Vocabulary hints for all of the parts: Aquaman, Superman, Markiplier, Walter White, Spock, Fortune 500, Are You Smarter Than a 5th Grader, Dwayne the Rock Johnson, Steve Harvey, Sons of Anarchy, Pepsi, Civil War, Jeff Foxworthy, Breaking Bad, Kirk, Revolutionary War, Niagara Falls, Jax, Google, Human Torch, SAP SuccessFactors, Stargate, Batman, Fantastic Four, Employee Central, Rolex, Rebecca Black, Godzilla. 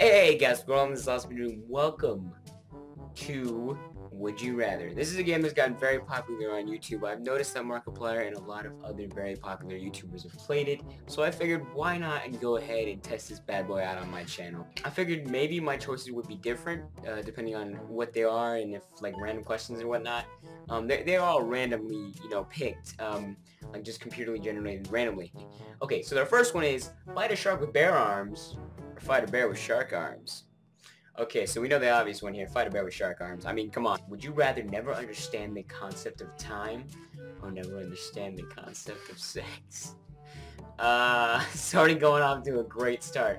Hey guys, welcome to this last video. Welcome to Would You Rather. This is a game that's gotten very popular on YouTube. I've noticed that Markiplier and a lot of other very popular YouTubers have played it, so I figured why not go ahead and test this bad boy out on my channel. I figured maybe my choices would be different depending on what they are and if like random questions and whatnot. They're all randomly, you know, picked, like just computerly generated randomly. Okay, so the first one is fight a shark with bare arms. Fight a bear with shark arms. Okay, so we know the obvious one here. Fight a bear with shark arms. I mean, come on. Would you rather never understand the concept of time or never understand the concept of sex? It's already going off to a great start.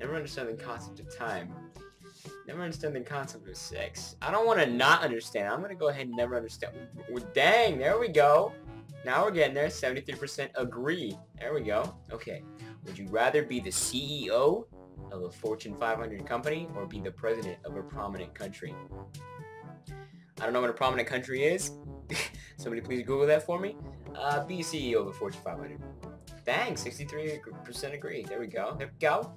Never understand the concept of time. Never understand the concept of sex. I don't want to not understand. I'm going to go ahead and never understand. Well, dang, there we go. Now we're getting there. 73% agree. There we go. Okay. Would you rather be the CEO of a Fortune 500 company or be the president of a prominent country? I don't know what a prominent country is. Somebody please Google that for me. Be CEO of a Fortune 500. Dang, 63% agree. There we go. There we go.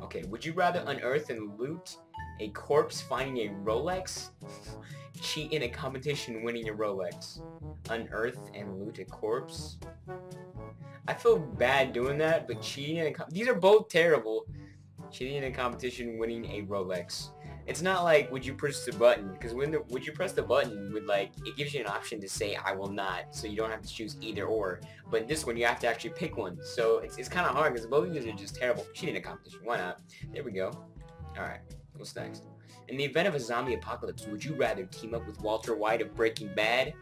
Okay, would you rather unearth and loot a corpse finding a Rolex? Cheat in a competition winning a Rolex. Unearth and loot a corpse? I feel bad doing that, but cheating in a these are both terrible. Cheating in a competition, winning a Rolex. It's not like would you press the button, because when would you press the button would like it gives you an option to say I will not, so you don't have to choose either or. But this one you have to actually pick one, so it's kind of hard because both of these are just terrible. Cheating in a competition, why not? There we go. All right, what's next? In the event of a zombie apocalypse, would you rather team up with Walter White of Breaking Bad,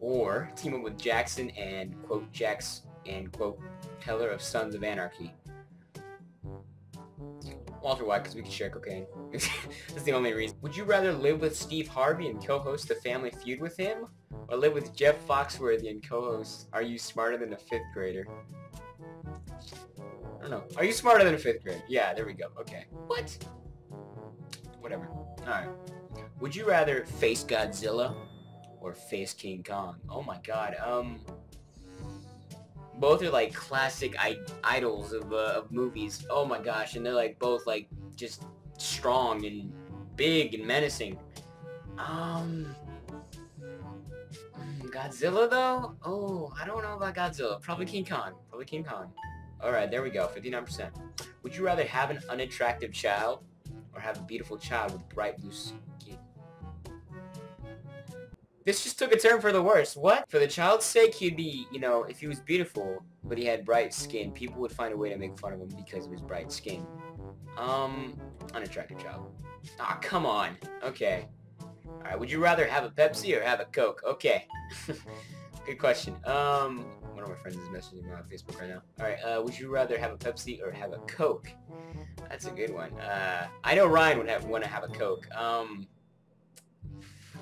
or team up with Jackson and quote Jax and quote Teller of Sons of Anarchy? Walter White, because we can share cocaine. That's the only reason. Would you rather live with Steve Harvey and co-host The Family Feud with him, or live with Jeff Foxworthy and co-host Are You Smarter Than a 5th Grader? I don't know. Are You Smarter Than a 5th Grader? Yeah, there we go. Okay. What? Whatever. Alright. Would you rather face Godzilla or face King Kong? Oh my god. Both are like classic idols of movies. Oh my gosh, and they're like both like just strong and big and menacing. Godzilla though? Oh, I don't know about Godzilla. Probably King Kong. All right, there we go. 59%. Would you rather have an unattractive child or have a beautiful child with bright blue skin? This just took a turn for the worse. What? For the child's sake, he'd be, you know, if he was beautiful, but he had bright skin, people would find a way to make fun of him because of his bright skin. Unattractive child. Aw, come on. Okay. Alright, would you rather have a Pepsi or have a Coke? Okay. Good question. One of my friends is messaging me on Facebook right now. Alright, would you rather have a Pepsi or have a Coke? That's a good one. I know Ryan would want to have a Coke. I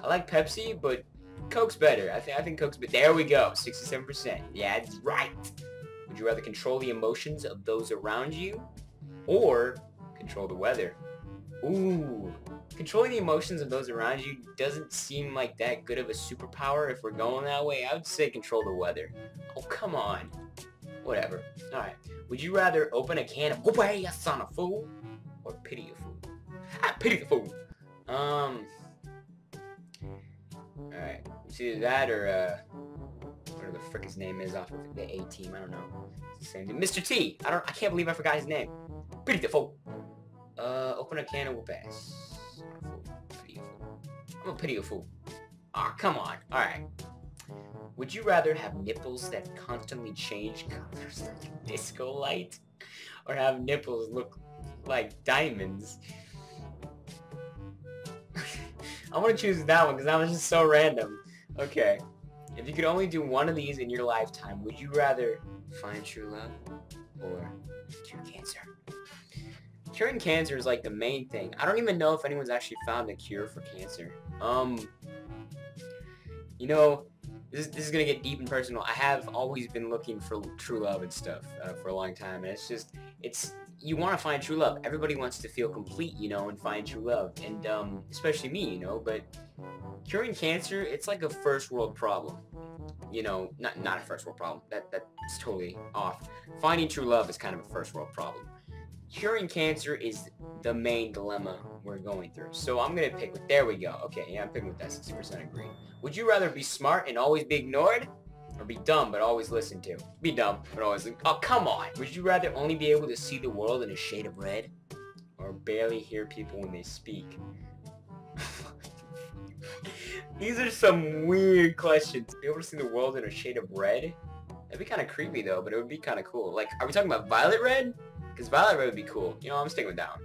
like Pepsi, but Coke's better. I think Coke's better. There we go. 67%. Yeah, that's right. Would you rather control the emotions of those around you or control the weather? Ooh. Controlling the emotions of those around you doesn't seem like that good of a superpower if we're going that way. I would say control the weather. Oh, come on. Whatever. All right. Would you rather open a can of go away, son of a fool, or pity a fool? I pity the fool. Alright, it's either that or, whatever the frick his name is off of the A team, I don't know. It's the same thing. Mr. T! I can't believe I forgot his name. Pretty the fool. Open a can and we'll pass. Pity a fool. I'm a pity a fool. Aw, come on. Alright. Would you rather have nipples that constantly change colors like a disco light? Or have nipples look like diamonds? I want to choose that one because that was just so random. Okay. If you could only do one of these in your lifetime, would you rather find true love or cure cancer? Curing cancer is like the main thing. I don't even know if anyone's actually found a cure for cancer. You know, this is going to get deep and personal. I have always been looking for true love and stuff for a long time. And it's just, you want to find true love. Everybody wants to feel complete, you know, and find true love. And especially me, you know, but curing cancer, it's like a first world problem. You know, not a first world problem. That's totally off. Finding true love is kind of a first world problem. curing cancer is the main dilemma we're going through. So I'm going to pick with, there we go. Okay, yeah, I'm picking with that. 60% agree. Would you rather be smart and always be ignored? Or be dumb but always listened to? Be dumb but always listened. Oh, come on. Would you rather only be able to see the world in a shade of red? Or barely hear people when they speak? These are some weird questions. Be able to see the world in a shade of red? That'd be kind of creepy though, but it would be kind of cool. Like, are we talking about violet red? Because violet red would be cool. You know, I'm sticking with that one.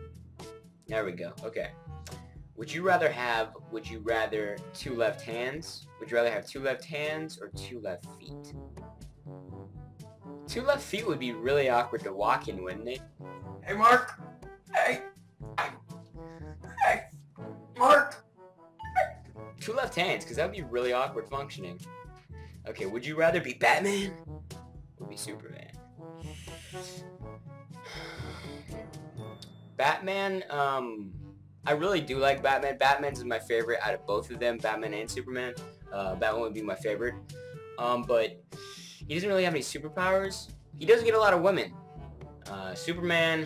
There we go. Okay. Would you rather two left hands? Would you rather have two left hands or two left feet? Two left feet would be really awkward to walk in, wouldn't it? Hey, Mark! Hey! Hey! Mark! Two left hands, because that would be really awkward functioning. Okay, would you rather be Batman or be Superman? Batman, I really do like Batman. Batman's my favorite out of both of them, Batman and Superman. Batman would be my favorite. But he doesn't really have any superpowers. He doesn't get a lot of women. Superman,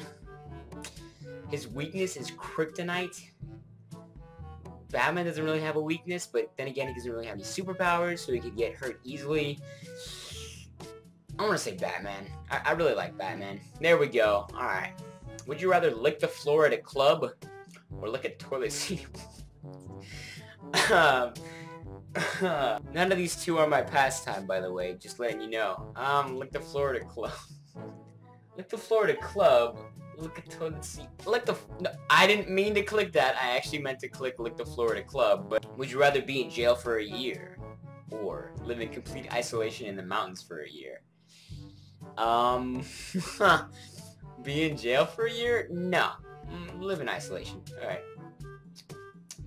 his weakness is kryptonite. Batman doesn't really have a weakness, but then again, he doesn't really have any superpowers, so he could get hurt easily. I want to say Batman. I really like Batman. There we go. All right. Would you rather lick the floor at a club or lick a toilet seat? None of these two are my pastime, by the way. Just letting you know. Lick the floor at a club. Lick the floor at a club. Lick a toilet seat. Lick the... No, I didn't mean to click that. I actually meant to click lick the floor at a club. But would you rather be in jail for a year or live in complete isolation in the mountains for a year? Be in jail for a year? No. Live in isolation. Alright.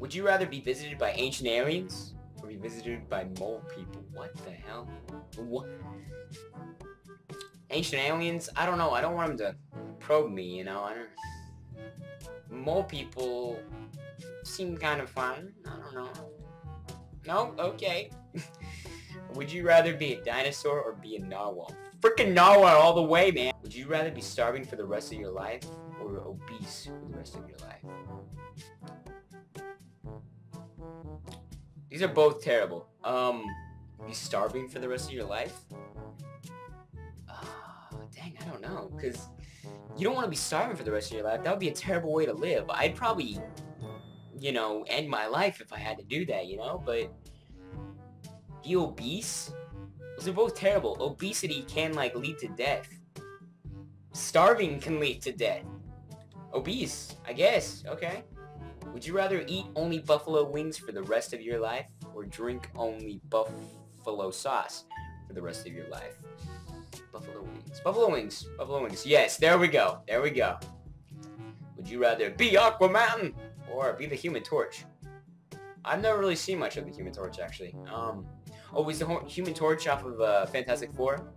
Would you rather be visited by ancient aliens or be visited by mole people? What the hell? What? Ancient aliens? I don't know. I don't want them to probe me, you know? I don't... Mole people seem kind of fun. I don't know. No? Okay. Would you rather be a dinosaur or be a narwhal? Freaking narwhal all the way, man! Would you rather be starving for the rest of your life or obese for the rest of your life? These are both terrible. Be starving for the rest of your life? Dang, I don't know, because you don't want to be starving for the rest of your life. That would be a terrible way to live. I'd probably, you know, end my life if I had to do that, you know, but... Be obese? Those are both terrible. Obesity can, like, lead to death. Starving can lead to death. Obese, I guess. Okay. Would you rather eat only buffalo wings for the rest of your life or drink only buffalo sauce for the rest of your life? Buffalo wings. Buffalo wings. Buffalo wings. Yes, there we go. There we go. Would you rather be Aquaman or be the Human Torch? I've never really seen much of the Human Torch, actually. Oh, is the Human Torch off of Fantastic Four?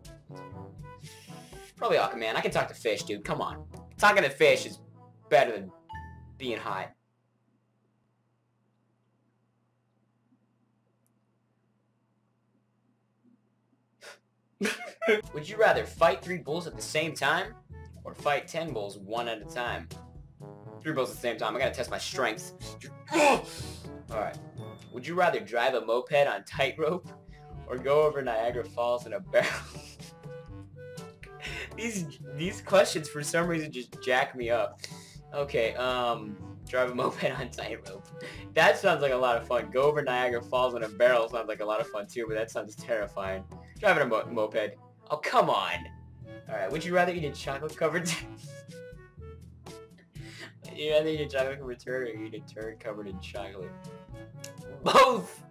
Probably Aquaman. I can talk to fish, dude. Come on. Talking to fish is better than being hot. Would you rather fight 3 bulls at the same time or fight 10 bulls one at a time? 3 bulls at the same time. I gotta test my strength. Alright. Would you rather drive a moped on tightrope or go over Niagara Falls in a barrel? These questions for some reason just jack me up. Okay, drive a moped on tightrope. That sounds like a lot of fun. Go over Niagara Falls in a barrel sounds like a lot of fun too, but that sounds terrifying. Driving a moped. Oh, come on. Alright, would you rather eat a chocolate-covered... You rather eat a chocolate-covered turd or eat a turd covered in chocolate? Both!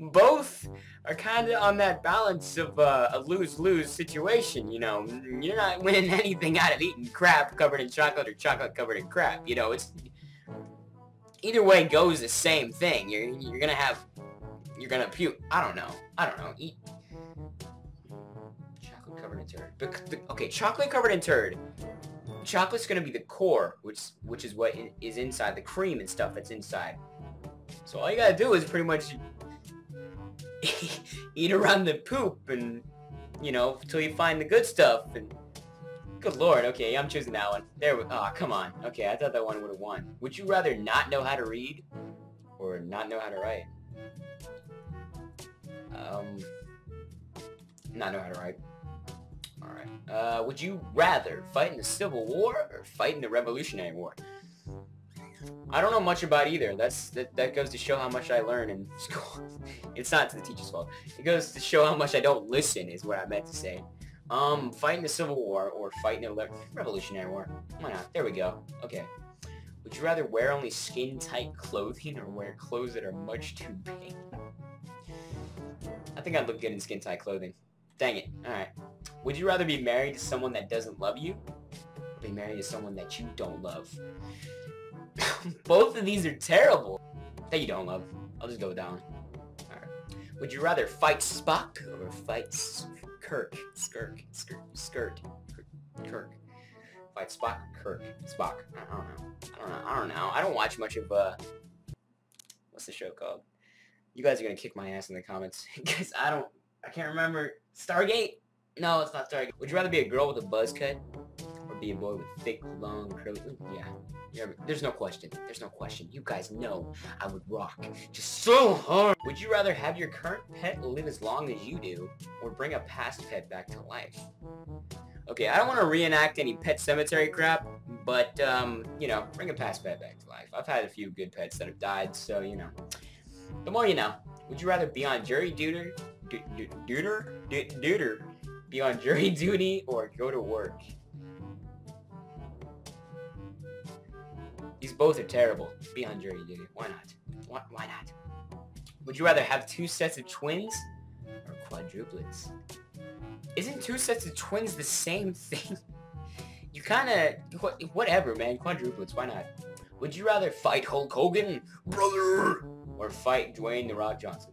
Both are kind of on that balance of a lose-lose situation, you know. You're not winning anything out of eating crap covered in chocolate or chocolate covered in crap, you know. It's... Either way goes the same thing. You're gonna have... You're gonna puke. I don't know. I don't know. Eat... Chocolate covered in turd. Okay, chocolate covered in turd. Chocolate's gonna be the core, which is what is inside, the cream and stuff that's inside. So all you gotta do is pretty much eat around the poop and, you know, until you find the good stuff and Good lord, okay, I'm choosing that one. There we go. Oh, come on. Okay, I thought that one would have won. Would you rather not know how to read or not know how to write? Not know how to write. Alright. Would you rather fight in the Civil War or fight in the Revolutionary War? I don't know much about either. That goes to show how much I learn in school. It's not to the teacher's fault. It goes to show how much I don't listen is what I meant to say. Fighting the Civil War or fighting the Revolutionary War? Why not? There we go. Okay. Would you rather wear only skin-tight clothing or wear clothes that are much too big? I think I'd look good in skin-tight clothing. Dang it. Alright. Would you rather be married to someone that doesn't love you or be married to someone that you don't love? Both of these are terrible. That you don't love. I'll just go with that one. Alright. Would you rather fight Spock or fight Kirk? Kirk. Fight Spock, Kirk, Spock. I don't know. I don't watch much of, what's the show called? You guys are gonna kick my ass in the comments. Because I can't remember. Stargate? No, it's not Stargate. Would you rather be a girl with a buzz cut? Or be a boy with thick, long, curly... Yeah. There's no question. There's no question. You guys know I would rock just so hard. Would you rather have your current pet live as long as you do, or bring a past pet back to life? Okay, I don't want to reenact any Pet Cemetery crap, but, you know, bring a past pet back to life. I've had a few good pets that have died, so, you know. The more you know. Would you rather be on jury duty... be on jury duty or go to work? These both are terrible. Be on jury duty. Why not? Why not? Would you rather have two sets of twins or quadruplets? Isn't two sets of twins the same thing? You kinda... whatever, man. Quadruplets. Why not? Would you rather fight Hulk Hogan, brother, or fight Dwayne the Rock Johnson?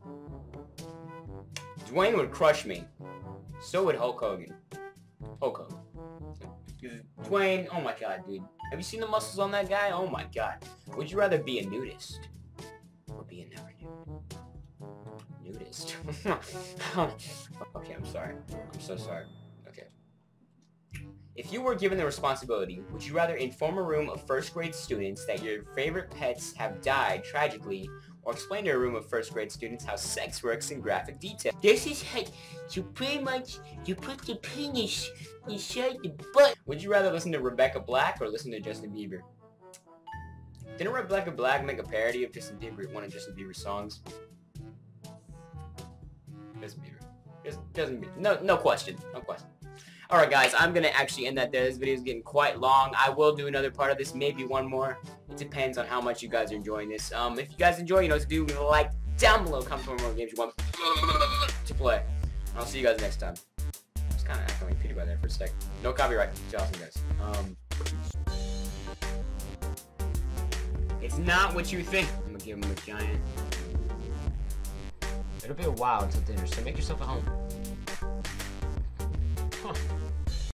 Dwayne would crush me. So would Hulk Hogan. Dwayne, oh my god, dude. Have you seen the muscles on that guy? Oh my god. Would you rather be a nudist or be a never nude? Nudist. Okay, I'm sorry. I'm so sorry. Okay. If you were given the responsibility, would you rather inform a room of first grade students that your favorite pets have died tragically, or explain to a room of first grade students how sex works in graphic detail? This is how you pretty much, you put the penis inside the butt. Would you rather listen to Rebecca Black or listen to Justin Bieber? Didn't Rebecca Black make a parody of Justin Bieber, one of Justin Bieber's songs? Justin Bieber. No question. No question. Alright guys, I'm gonna actually end that there. This video is getting quite long. I will do another part of this, maybe one more. It depends on how much you guys are enjoying this. If you guys enjoy, you know what to do. Leave a like down below, comment for more games you want to play. And I'll see you guys next time. I was kinda acting like Peter by there for a sec. No copyright. It's awesome, guys. It's not what you think. I'm gonna give him a giant. It'll be a while until dinner, so make yourself at home.